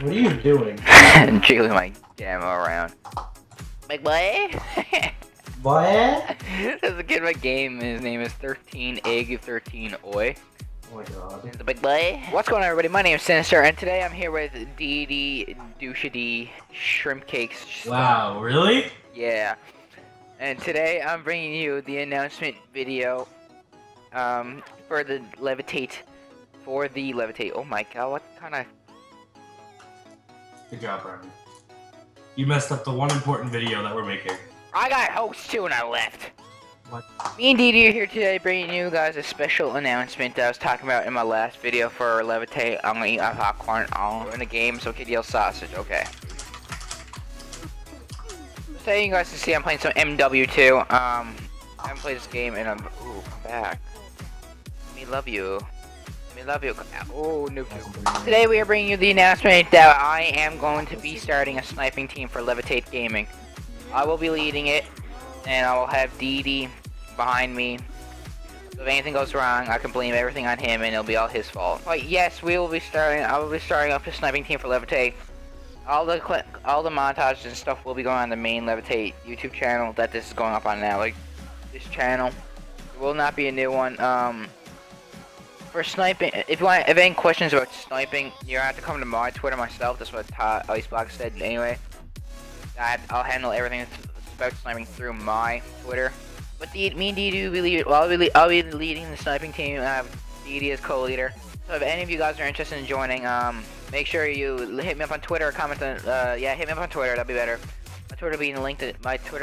What are you doing? Jiggling my gamma around. Like what? What? There's a kid in my game, his name is 13egg13oi. Oh my god. He's a big boy. What's going on, everybody? My name is Sinister, and today I'm here with DD, Douchedy, Shrimp Cakes. Wow, really? Yeah. And today I'm bringing you the announcement video for the Levitate. Oh my god, what kind of... Good job, Brian. You messed up the one important video that we're making. I got hoaxed too and I left. What? Me and DD are here today bringing you guys a special announcement that I was talking about in my last video for Levitate. I'm gonna eat my popcorn all in the game, so kid yell sausage, okay. Just so you guys can see, I'm playing some MW2. I haven't played this game and I'm... Ooh, I'm back. Me love you. Me love you. Oh, no. Today we are bringing you the announcement that I am going to be starting a sniping team for Levitate Gaming. I will be leading it, and I will have DD behind me. So if anything goes wrong, I can blame everything on him, and it'll be all his fault. But yes, I will be starting up the sniping team for Levitate. All the montages and stuff will be going on the main Levitate YouTube channel that this is going up on now. Like this channel, it will not be a new one. For sniping, if any questions about sniping, you're gonna have to come to my Twitter myself. That's what Todd Icebox said. Anyway. I'll handle everything about sniping through my Twitter. But me and DD I'll be leading the sniping team, and I have DD as co-leader. So if any of you guys are interested in joining, make sure you hit me up on Twitter or comment on, yeah, hit me up on Twitter, that'd be better. My Twitter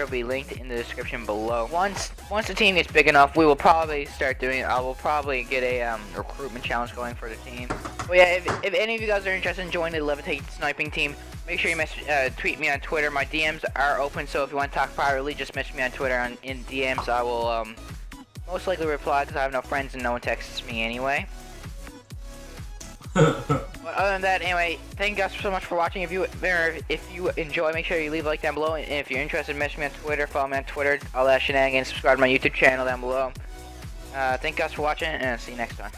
will be linked in the description below. Once the team gets big enough, we will probably start doing it. I will probably get a recruitment challenge going for the team. But yeah, if any of you guys are interested in joining the Levitate sniping team, make sure you tweet me on Twitter. My DMs are open, so if you want to talk privately, just message me on Twitter in DMs. I will most likely reply because I have no friends and no one texts me anyway. But other than that, anyway, thank you guys so much for watching. If you enjoy, make sure you leave a like down below. And if you're interested, message me on Twitter, follow me on Twitter, all that shenanigans, subscribe to my YouTube channel down below. Thank you guys for watching, and I'll see you next time.